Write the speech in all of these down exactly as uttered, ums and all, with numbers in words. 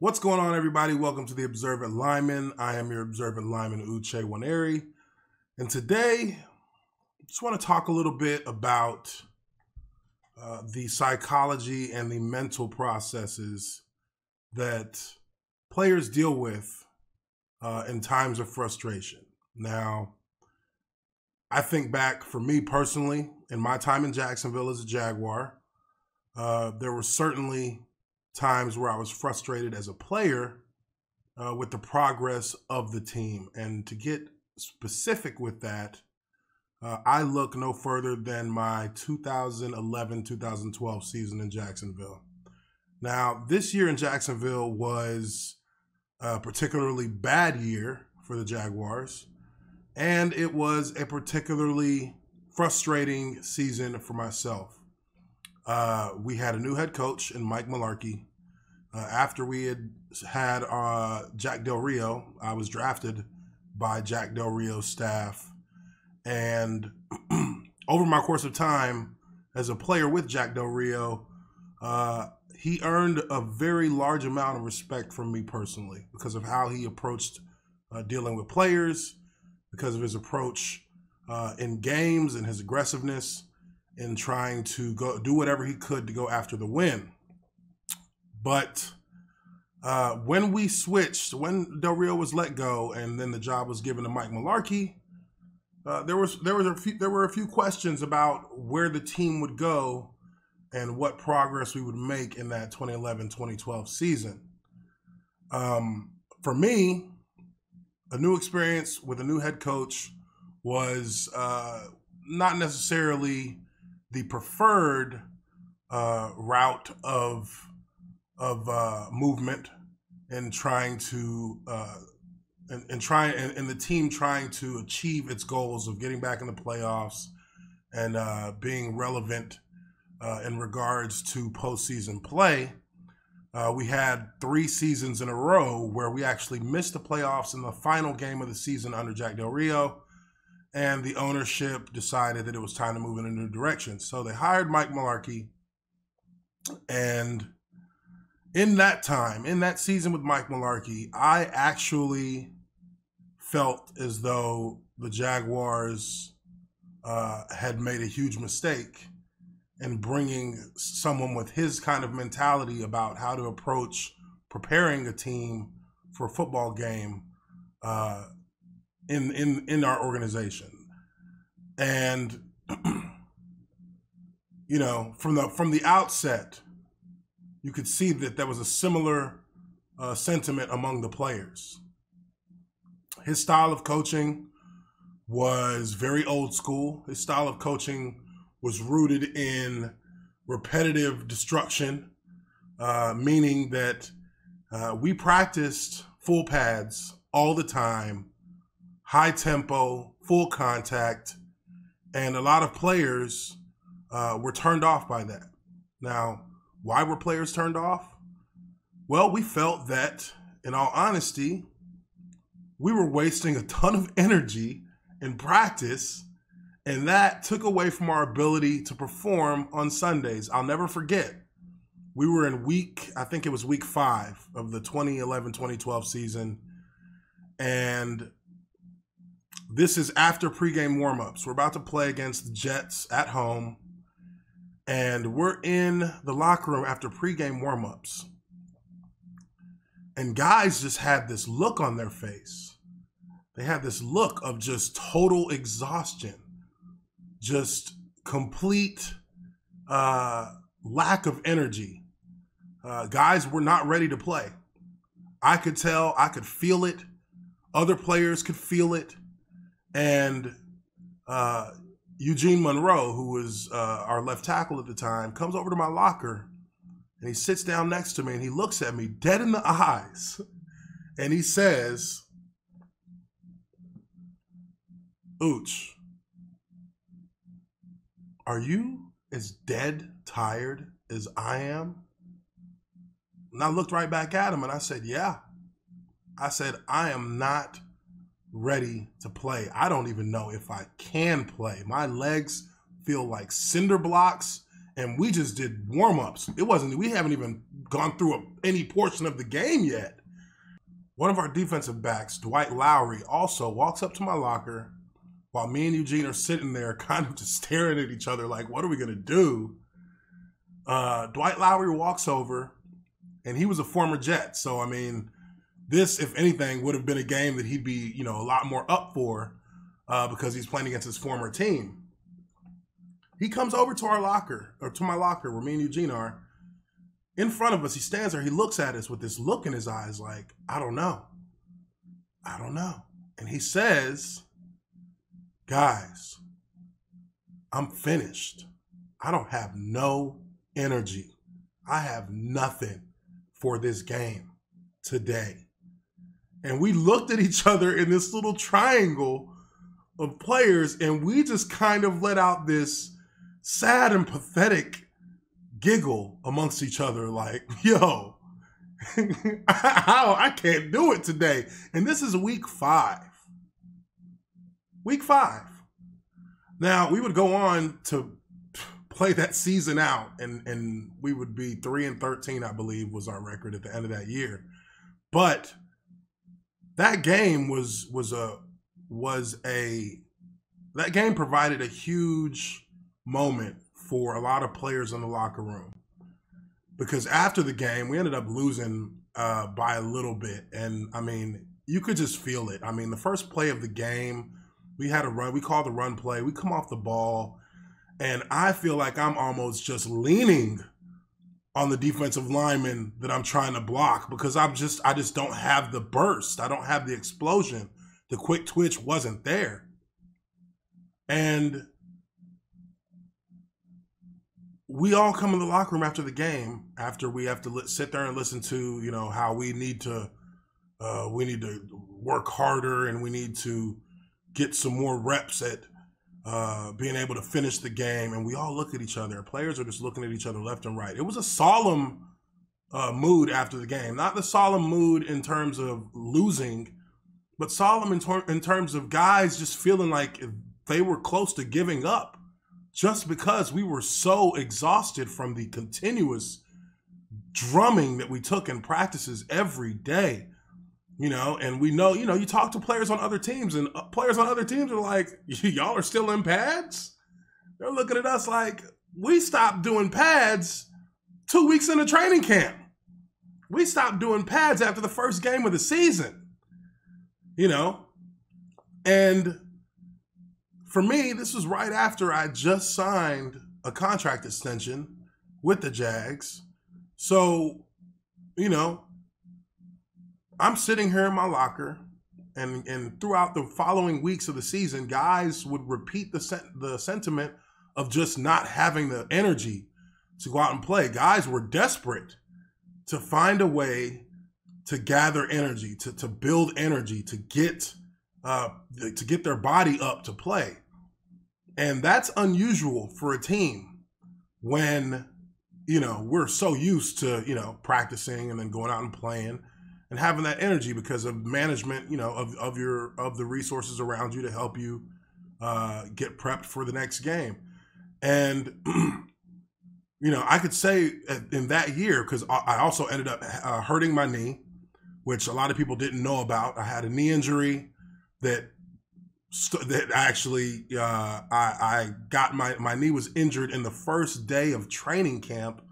What's going on, everybody? Welcome to the Observant Lineman. I am your Observant Lineman, Uche Nwaneri. And today, I just want to talk a little bit about uh, the psychology and the mental processes that players deal with uh, in times of frustration. Now, I think back, for me personally, in my time in Jacksonville as a Jaguar, uh, there were certainly times where I was frustrated as a player uh, with the progress of the team. And to get specific with that, uh, I look no further than my two thousand eleven two thousand twelve season in Jacksonville. Now, this year in Jacksonville was a particularly bad year for the Jaguars, and it was a particularly frustrating season for myself. Uh, we had a new head coach in Mike Mularkey. Uh, after we had had uh, Jack Del Rio, I was drafted by Jack Del Rio's staff. And over my course of time as a player with Jack Del Rio, uh, he earned a very large amount of respect from me personally because of how he approached uh, dealing with players, because of his approach uh, in games and his aggressiveness in trying to go do whatever he could to go after the win. But uh, when we switched, when Del Rio was let go and then the job was given to Mike Mularkey, uh, there was there was a few, there were a few questions about where the team would go and what progress we would make in that twenty eleven twenty twelve season. Um, for me, a new experience with a new head coach was uh, not necessarily the preferred uh, route of of uh, movement and trying to uh, and, and trying and, and the team trying to achieve its goals of getting back in the playoffs and uh, being relevant uh, in regards to postseason play. Uh, we had three seasons in a row where we actually missed the playoffs in the final game of the season under Jack Del Rio, and the ownership decided that it was time to move in a new direction. So they hired Mike Mularkey, and in that time, in that season with Mike Mularkey, I actually felt as though the Jaguars uh, had made a huge mistake and bringing someone with his kind of mentality about how to approach preparing a team for a football game uh, in, in, in our organization. And, you know, from the, from the outset, you could see that there was a similar uh, sentiment among the players. His style of coaching was very old school. His style of coaching was rooted in repetitive destruction, uh, meaning that uh, we practiced full pads all the time, high tempo, full contact, and a lot of players uh, were turned off by that. Now, why were players turned off? Well, we felt that, in all honesty, we were wasting a ton of energy in practice, and that took away from our ability to perform on Sundays. I'll never forget. We were in week, I think it was week five of the twenty eleven twenty twelve season. And this is after pregame warmups. We're about to play against the Jets at home. And we're in the locker room after pregame warmups. And guys just had this look on their face. They had this look of just total exhaustion. Just complete uh, lack of energy. Uh, guys were not ready to play. I could tell, I could feel it. Other players could feel it. And uh, Eugene Monroe, who was uh, our left tackle at the time, comes over to my locker and he sits down next to me and he looks at me dead in the eyes and he says, "Ooch, are you as dead tired as I am?" And I looked right back at him and I said, "Yeah." I said, "I am not ready to play. I don't even know if I can play. My legs feel like cinder blocks, and we just did warm-ups. It wasn't, we haven't even gone through a, any portion of the game yet. One of our defensive backs, Dwight Lowry, also walks up to my locker while me and Eugene are sitting there kind of just staring at each other like, what are we going to do? Uh, Dwight Lowry walks over, and he was a former Jet. So, I mean, this, if anything, would have been a game that he'd be, you know, a lot more up for uh, because he's playing against his former team. He comes over to our locker, or to my locker where me and Eugene are. In front of us, he stands there. He looks at us with this look in his eyes like, I don't know. I don't know. And he says, guys, I'm finished. I don't have no energy. I have nothing for this game today. And we looked at each other in this little triangle of players, and we just kind of let out this sad and pathetic giggle amongst each other like, yo, I, I can't do it today. And this is week five. Week five. Now, we would go on to play that season out, and, and we would be three and thirteen, I believe, was our record at the end of that year. But that game was was a was a that game provided a huge moment for a lot of players in the locker room, because after the game, we ended up losing uh, by a little bit. And I mean, you could just feel it. I mean, the first play of the game, we had a run, we called the run play, we come off the ball, and I feel like I'm almost just leaning on the defensive lineman that I'm trying to block, because I'm just, I just don't have the burst. I don't have the explosion. The quick twitch wasn't there. And we all come in the locker room after the game, after we have to sit there and listen to, you know, how we need to, uh, we need to work harder, and we need to get some more reps at uh, being able to finish the game. And we all look at each other. Players are just looking at each other left and right. It was a solemn uh, mood after the game, not the solemn mood in terms of losing, but solemn in, ter in terms of guys just feeling like they were close to giving up, just because we were so exhausted from the continuous drumming that we took in practices every day, you know. And we know, you know, you talk to players on other teams, and players on other teams are like, y'all are still in pads? They're looking at us like, we stopped doing pads two weeks into training camp. We stopped doing pads after the first game of the season, you know. And for me, this was right after I just signed a contract extension with the Jags. So, you know, I'm sitting here in my locker, and, and throughout the following weeks of the season, guys would repeat the, sen the sentiment of just not having the energy to go out and play. Guys were desperate to find a way to gather energy, to, to build energy, to get Uh, to get their body up to play. And that's unusual for a team when, you know, we're so used to, you know, practicing and then going out and playing and having that energy because of management, you know, of, of your, of the resources around you to help you uh, get prepped for the next game. And, you know, I could say in that year, because I also ended up uh, hurting my knee, which a lot of people didn't know about. I had a knee injury that that actually uh, I, I got my, my knee was injured in the first day of training camp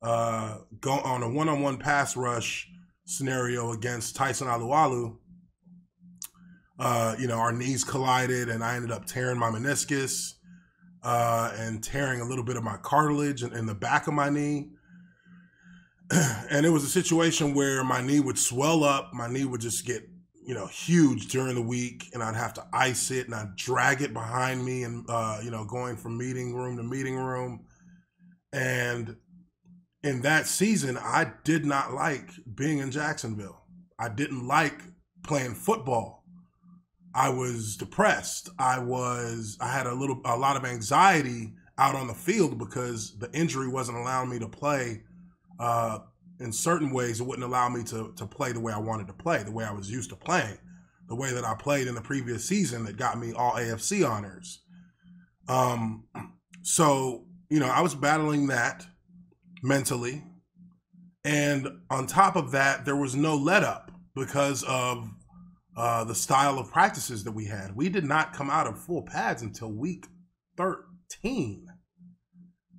uh, go on a one-on-one pass rush scenario against Tyson Alualu. Uh, you know, our knees collided, and I ended up tearing my meniscus uh, and tearing a little bit of my cartilage in, in the back of my knee. And it was a situation where my knee would swell up, my knee would just get, you know, huge during the week, and I'd have to ice it, and I'd drag it behind me, and, uh, you know, going from meeting room to meeting room. And in that season, I did not like being in Jacksonville. I didn't like playing football. I was depressed. I was, I had a little, a lot of anxiety out on the field because the injury wasn't allowing me to play, uh, in certain ways. It wouldn't allow me to, to play the way I wanted to play, the way I was used to playing, the way that I played in the previous season that got me all A F C honors. Um, so, you know, I was battling that mentally. And on top of that, there was no let up because of uh, the style of practices that we had. We did not come out of full pads until week thirteen.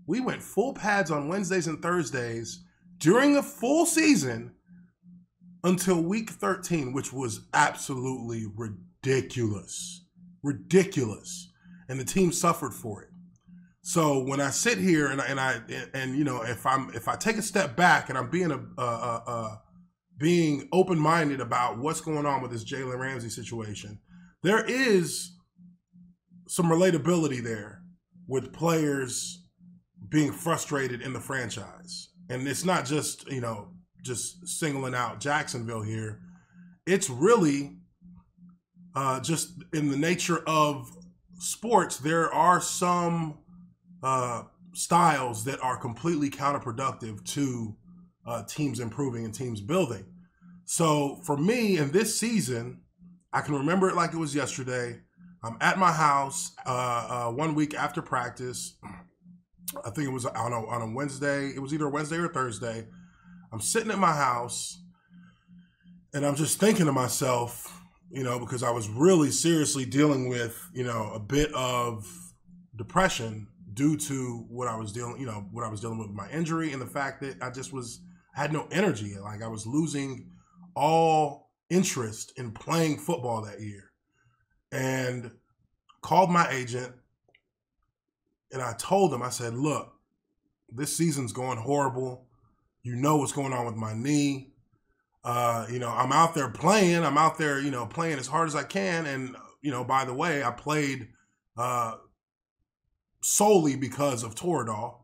We went full pads on Wednesdays and Thursdays during a full season until week thirteen, which was absolutely ridiculous, ridiculous. And the team suffered for it. So when I sit here and I, and I and you know if I'm if I take a step back and I'm being a uh, uh, uh, being open-minded about what's going on with this Jalen Ramsey situation, there is some relatability there with players being frustrated in the franchise, and it's not just you know just singling out Jacksonville here. It's really uh, just in the nature of sports. There are some Uh, styles that are completely counterproductive to uh, teams improving and teams building. So for me in this season, I can remember it like it was yesterday. I'm at my house uh, uh, one week after practice. I think it was on a, on a Wednesday. It was either Wednesday or Thursday. I'm sitting at my house and I'm just thinking to myself, you know, because I was really seriously dealing with, you know, a bit of depression due to what I was dealing, you know, what I was dealing with my injury and the fact that I just was, I had no energy. Like I was losing all interest in playing football that year, and called my agent and I told him, I said, look, this season's going horrible. You know what's going on with my knee. Uh, you know, I'm out there playing, I'm out there, you know, playing as hard as I can. And, you know, by the way, I played, uh, solely because of Toradol.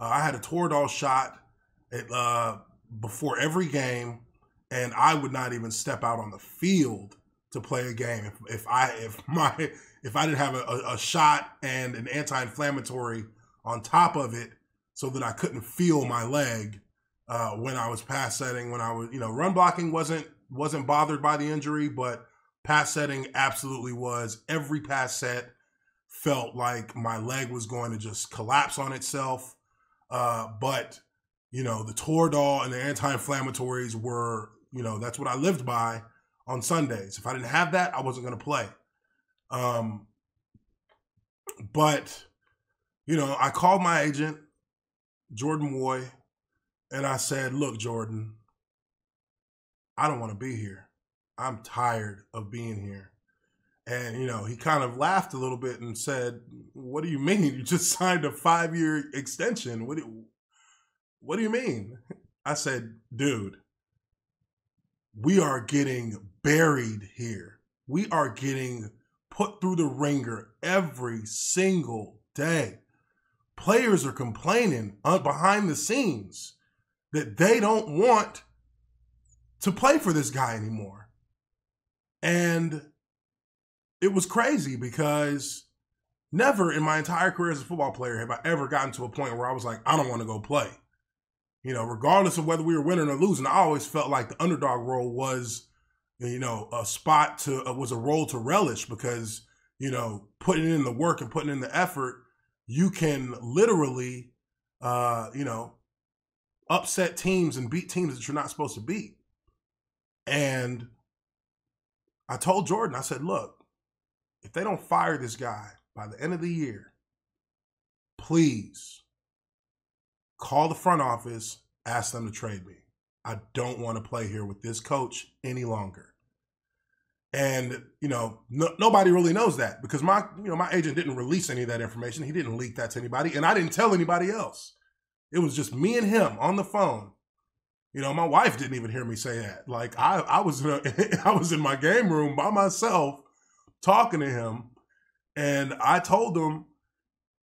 Uh, I had a Toradol shot at, uh, before every game, and I would not even step out on the field to play a game if, if I if my if I didn't have a, a shot and an anti-inflammatory on top of it, so that I couldn't feel my leg uh, when I was pass setting. When I was, you know, run blocking wasn't wasn't bothered by the injury, but pass setting absolutely was. Every pass set felt like my leg was going to just collapse on itself. Uh, but, you know, the Toradol and the anti-inflammatories were, you know, that's what I lived by on Sundays. If I didn't have that, I wasn't going to play. Um, but, you know, I called my agent, Jordan Woy, and I said, look, Jordan, I don't want to be here. I'm tired of being here. And, you know, he kind of laughed a little bit and said, what do you mean? You just signed a five-year extension. What do, what do you mean? I said, dude, we are getting buried here. We are getting put through the ringer every single day. Players are complaining behind the scenes that they don't want to play for this guy anymore. And it was crazy because never in my entire career as a football player have I ever gotten to a point where I was like, I don't want to go play. You know, regardless of whether we were winning or losing, I always felt like the underdog role was, you know, a spot to, uh, was a role to relish because, you know, putting in the work and putting in the effort, you can literally, uh, you know, upset teams and beat teams that you're not supposed to beat. And I told Jordan, I said, look, if they don't fire this guy by the end of the year, please call the front office, ask them to trade me. I don't want to play here with this coach any longer. And, you know, no, nobody really knows that because my, you know, my agent didn't release any of that information. He didn't leak that to anybody, and I didn't tell anybody else. It was just me and him on the phone. You know, my wife didn't even hear me say that. Like I, I was, in a, I was in my game room by myself, talking to him, and I told him,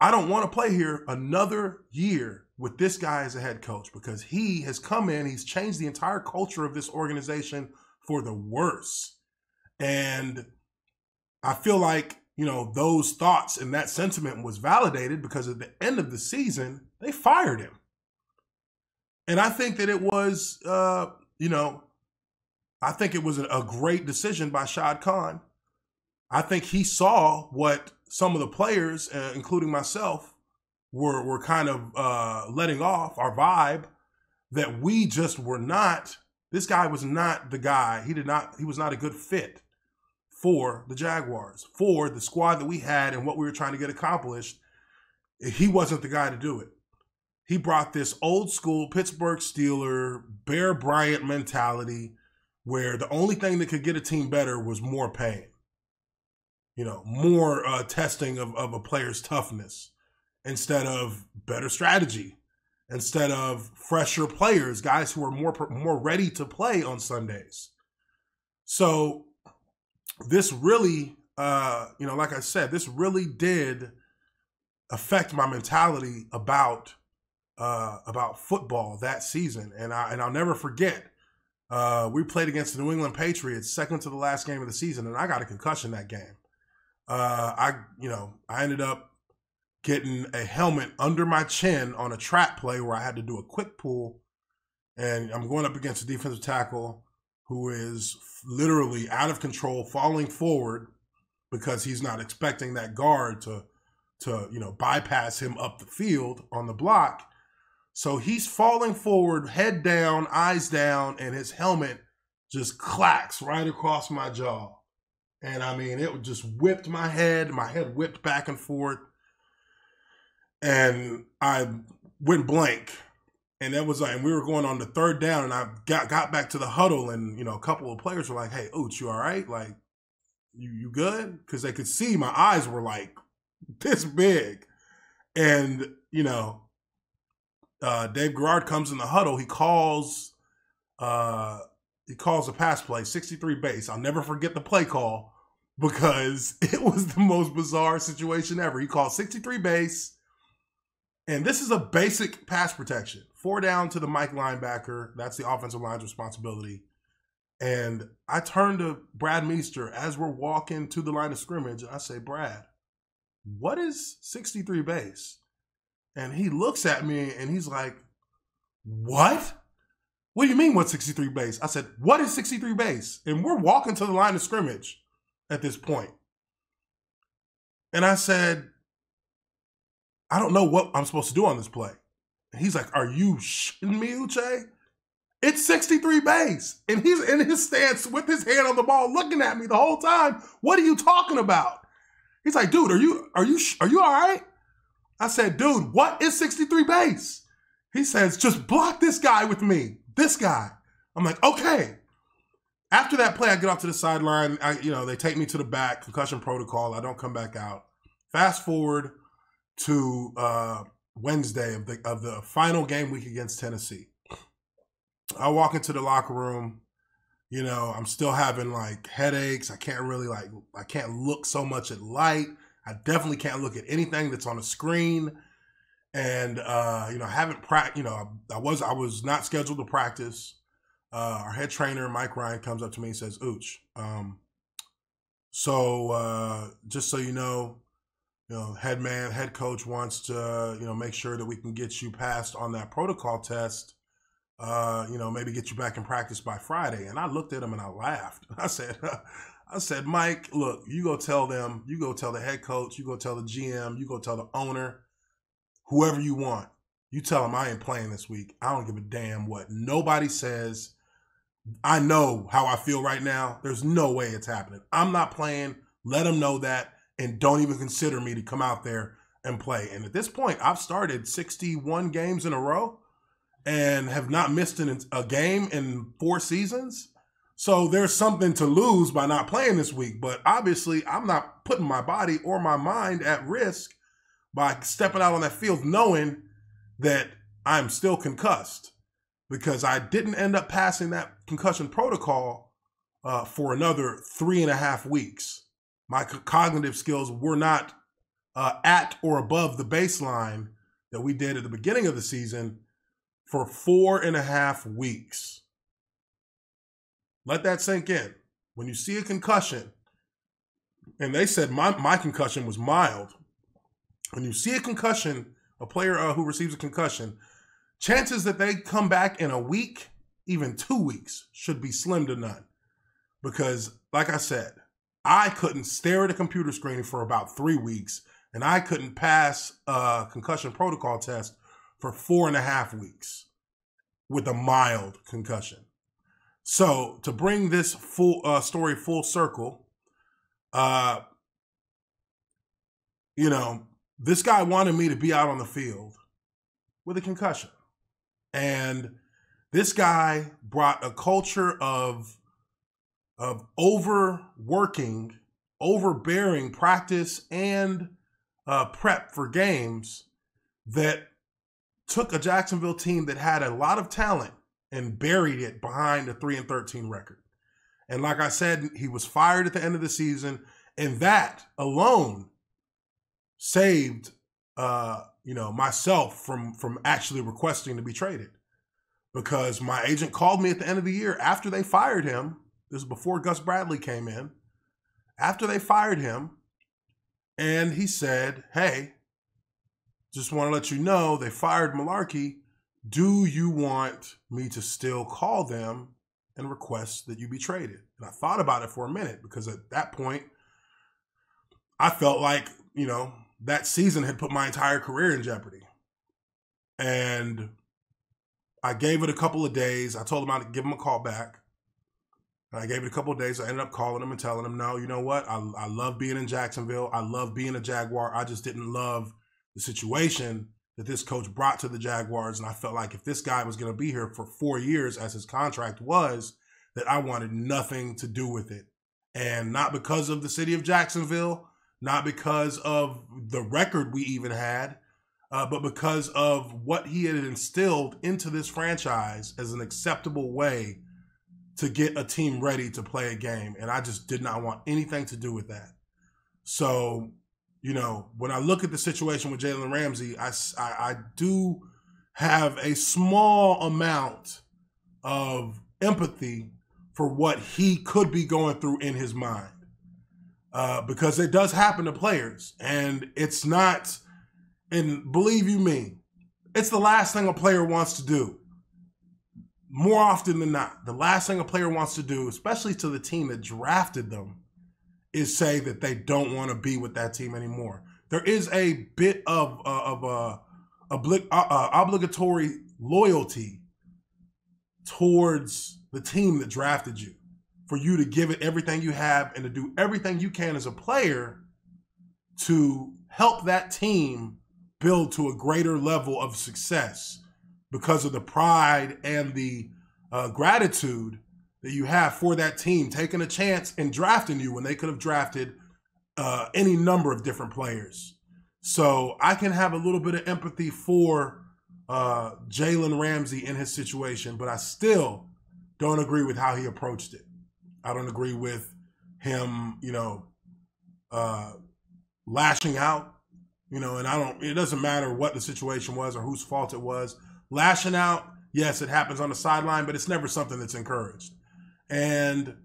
I don't want to play here another year with this guy as a head coach because he has come in, he's changed the entire culture of this organization for the worse. And I feel like, you know, those thoughts and that sentiment was validated because at the end of the season, they fired him. And I think that it was, uh, you know, I think it was a great decision by Shad Khan. I think he saw what some of the players, uh, including myself, were were kind of uh, letting off, our vibe, that we just were not, this guy was not the guy. He did not, he was not a good fit for the Jaguars, for the squad that we had and what we were trying to get accomplished. He wasn't the guy to do it. He brought this old school Pittsburgh Steeler, Bear Bryant mentality where the only thing that could get a team better was more pain. You know, more uh, testing of, of a player's toughness instead of better strategy, instead of fresher players, guys who are more, more ready to play on Sundays. So this really, uh, you know, like I said, this really did affect my mentality about uh, about football that season. And, I, and I'll never forget, uh, we played against the New England Patriots, second to the last game of the season, and I got a concussion that game. Uh, I, you know, I ended up getting a helmet under my chin on a trap play where I had to do a quick pull, and I'm going up against a defensive tackle who is literally out of control, falling forward because he's not expecting that guard to, to, you know, bypass him up the field on the block. So he's falling forward, head down, eyes down, and his helmet just clacks right across my jaw. And I mean, it just whipped my head. My head whipped back and forth. And I went blank. And that was like, and we were going on the third down, and I got, got back to the huddle, and, you know, a couple of players were like, hey, Uche, you all right? Like, you, you good? Because they could see my eyes were like this big. And, you know, uh, Dave Garrard comes in the huddle. He calls, uh, he calls a pass play, sixty-three base. I'll never forget the play call, because it was the most bizarre situation ever. He called sixty-three base, and this is a basic pass protection. Four down to the Mike linebacker. That's the offensive line's responsibility. And I turned to Brad Meester as we're walking to the line of scrimmage, and I say, Brad, what is sixty-three base? And he looks at me, and he's like, what? What do you mean, what's sixty-three base? I said, what is sixty-three base? And we're walking to the line of scrimmage at this point. And I said, I don't know what I'm supposed to do on this play. And he's like, are you shitting me, Uche? It's sixty-three base. And he's in his stance with his hand on the ball looking at me the whole time. What are you talking about? He's like, dude, are you, are you, are you all right? I said, dude, what is sixty-three base? He says, just block this guy with me. This guy. I'm like, okay. After that play, I get off to the sideline. I, you know, they take me to the back, concussion protocol. I don't come back out. Fast forward to uh, Wednesday of the, of the final game week against Tennessee. I walk into the locker room. You know, I'm still having like headaches. I can't really like, I can't look so much at light. I definitely can't look at anything that's on a screen. And, uh, you know, I haven't practiced, you know, I was, I was not scheduled to practice. Uh, our head trainer, Mike Ryan, comes up to me and says, Uche, um, so, uh, just so you know, you know, head man, head coach wants to, you know, make sure that we can get you passed on that protocol test. Uh, you know, maybe get you back in practice by Friday. And I looked at him and I laughed. I said, I said, Mike, look, you go tell them, you go tell the head coach, you go tell the G M, you go tell the owner, whoever you want, you tell them I ain't playing this week. I don't give a damn what nobody says. I know how I feel right now. There's no way it's happening. I'm not playing. Let them know that, and don't even consider me to come out there and play. And at this point, I've started sixty-one games in a row and have not missed an, a game in four seasons. So there's something to lose by not playing this week. But obviously, I'm not putting my body or my mind at risk by stepping out on that field knowing that I'm still concussed, because I didn't end up passing that concussion protocol uh, for another three and a half weeks. My cognitive skills were not uh, at or above the baseline that we did at the beginning of the season for four and a half weeks. Let that sink in. When you see a concussion, and they said my, my concussion was mild, when you see a concussion, a player uh, who receives a concussion, chances that they come back in a week, even two weeks, should be slim to none. Because, like I said, I couldn't stare at a computer screen for about three weeks, and I couldn't pass a concussion protocol test for four and a half weeks. with a mild concussion. So to bring this full uh, story full circle, uh, you know, this guy wanted me to be out on the field with a concussion. And this guy brought a culture of, of overworking, overbearing practice and uh, prep for games that took a Jacksonville team that had a lot of talent and buried it behind a three and thirteen record. And like I said, he was fired at the end of the season, and that alone saved uh, you know, myself from, from actually requesting to be traded, because my agent called me at the end of the year after they fired him. This is before Gus Bradley came in. After they fired him, and he said, "Hey, just want to let you know they fired Mularkey. Do you want me to still call them and request that you be traded?" And I thought about it for a minute, because at that point, I felt like, you know, that season had put my entire career in jeopardy. And I gave it a couple of days. I told him I'd give him a call back. And I gave it a couple of days. I ended up calling him and telling him, no, you know what? I, I love being in Jacksonville. I love being a Jaguar. I just didn't love the situation that this coach brought to the Jaguars. And I felt like if this guy was going to be here for four years as his contract was, that I wanted nothing to do with it. And not because of the city of Jacksonville, not because of the record we even had, uh, but because of what he had instilled into this franchise as an acceptable way to get a team ready to play a game. And I just did not want anything to do with that. So, you know, when I look at the situation with Jalen Ramsey, I, I, I do have a small amount of empathy for what he could be going through in his mind, uh, because it does happen to players. And it's not, and believe you me, it's the last thing a player wants to do. More often than not, the last thing a player wants to do, especially to the team that drafted them, is say that they don't want to be with that team anymore. There is a bit of uh, of uh, obli uh, obligatory loyalty towards the team that drafted you, for you to give it everything you have and to do everything you can as a player to help that team build to a greater level of success because of the pride and the uh, gratitude that you have for that team taking a chance and drafting you when they could have drafted uh, any number of different players. So I can have a little bit of empathy for uh, Jalen Ramsey in his situation, but I still don't agree with how he approached it. I don't agree with him, you know, uh, lashing out, you know, and I don't, it doesn't matter what the situation was or whose fault it was. Lashing out, yes, it happens on the sideline, but it's never something that's encouraged. And,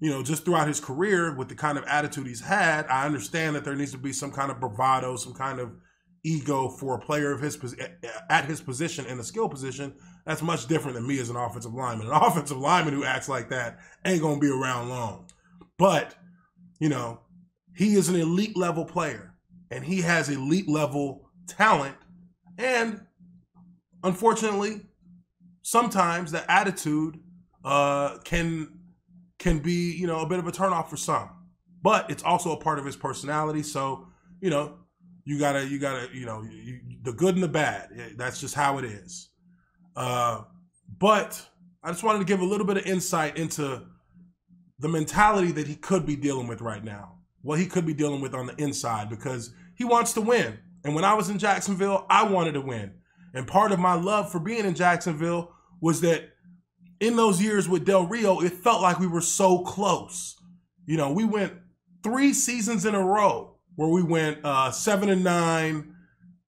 you know, just throughout his career with the kind of attitude he's had, I understand that there needs to be some kind of bravado, some kind of ego for a player of his at his position in a skill position. That's much different than me as an offensive lineman. An offensive lineman who acts like that ain't going to be around long. But, you know, he is an elite level player, and he has elite level talent. And unfortunately, sometimes that attitude uh, can can be, you know, a bit of a turnoff for some, but it's also a part of his personality. So, you know, you gotta you gotta you know you, you, the good and the bad. It, that's just how it is. Uh, but I just wanted to give a little bit of insight into the mentality that he could be dealing with right now, what he could be dealing with on the inside, because he wants to win. And when I was in Jacksonville, I wanted to win. And part of my love for being in Jacksonville was that in those years with Del Rio, it felt like we were so close. You know, we went three seasons in a row where we went uh, seven and nine,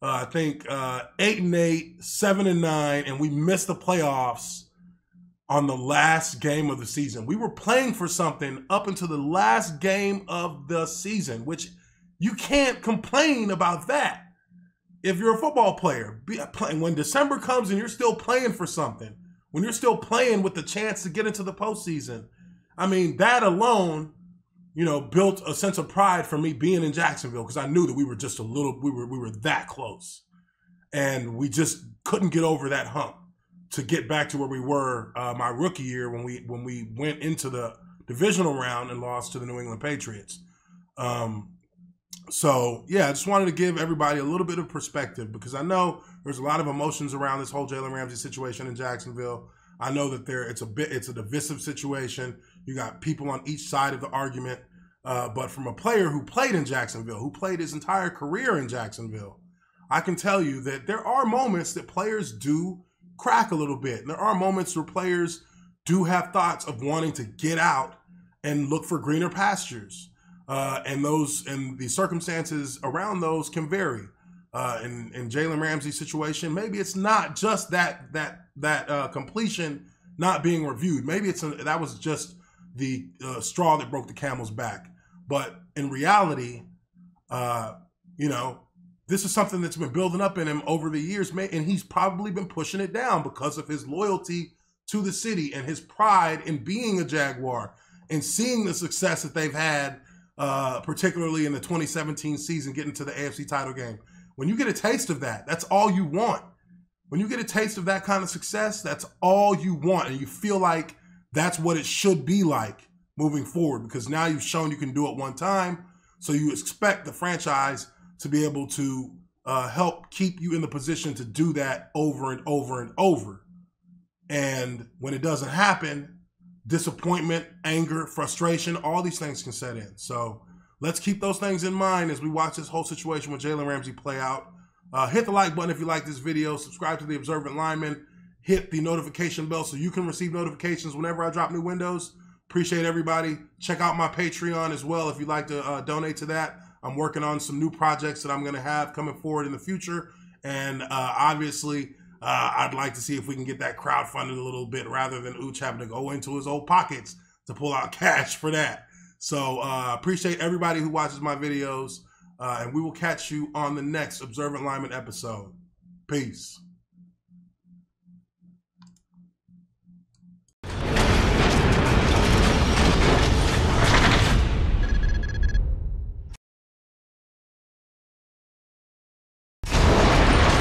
uh, I think uh, eight and eight, seven and nine, and we missed the playoffs on the last game of the season. We were playing for something up until the last game of the season, which you can't complain about that. If you're a football player, be playing when December comes and you're still playing for something, when you're still playing with the chance to get into the postseason, I mean, that alone, you know, built a sense of pride for me being in Jacksonville, because I knew that we were just a little, we were we were that close, and we just couldn't get over that hump. to get back to where we were uh, my rookie year when we when we went into the divisional round and lost to the New England Patriots. Um, so, yeah, I just wanted to give everybody a little bit of perspective because I know there's a lot of emotions around this whole Jalen Ramsey situation in Jacksonville. I know that there it's a bit it's a divisive situation. You got people on each side of the argument. Uh, but from a player who played in Jacksonville, who played his entire career in Jacksonville, I can tell you that there are moments that players do crack a little bit. And there are moments where players do have thoughts of wanting to get out and look for greener pastures. Uh, and those and the circumstances around those can vary. Uh, in in Jalen Ramsey's situation, maybe it's not just that that that uh, completion not being reviewed. Maybe it's a, that was just the uh, straw that broke the camel's back. But in reality, uh, you know, this is something that's been building up in him over the years, and he's probably been pushing it down because of his loyalty to the city and his pride in being a Jaguar and seeing the success that they've had, uh, particularly in the twenty seventeen season, getting to the A F C title game. When you get a taste of that, that's all you want. When you get a taste of that kind of success, that's all you want, and you feel like that's what it should be like moving forward, because now you've shown you can do it one time, so you expect the franchise to be able to uh, help keep you in the position to do that over and over and over. And when it doesn't happen, disappointment, anger, frustration, all these things can set in. So let's keep those things in mind as we watch this whole situation with Jalen Ramsey play out. Uh, hit the like button if you like this video. Subscribe to The Observant Lineman. Hit the notification bell so you can receive notifications whenever I drop new windows. Appreciate everybody. Check out my Patreon as well if you'd like to uh, donate to that. I'm working on some new projects that I'm going to have coming forward in the future. And uh, obviously, uh, I'd like to see if we can get that crowdfunded a little bit rather than Uche having to go into his old pockets to pull out cash for that. So uh, appreciate everybody who watches my videos. Uh, and we will catch you on the next Observant Lineman episode. Peace.